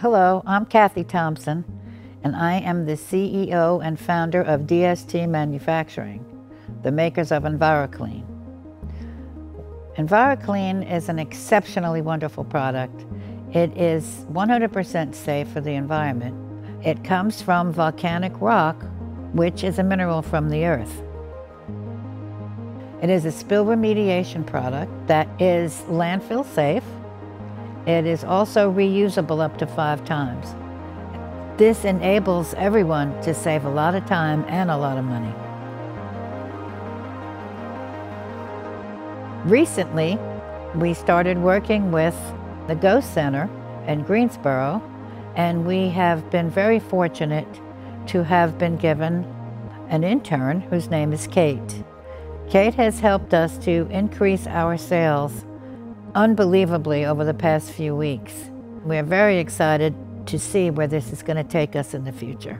Hello, I'm Kathy Thompson, and I am the CEO and founder of DST Manufacturing, the makers of Nviroclean. Nviroclean is an exceptionally wonderful product. It is 100% safe for the environment. It comes from volcanic rock, which is a mineral from the earth. It is a spill remediation product that is landfill safe. It is also reusable up to 5 times. This enables everyone to save a lot of time and a lot of money. Recently, we started working with the Go Center in Greensboro, and we have been very fortunate to have been given an intern whose name is Kate. Kate has helped us to increase our sales unbelievably over the past few weeks. We're very excited to see where this is going to take us in the future.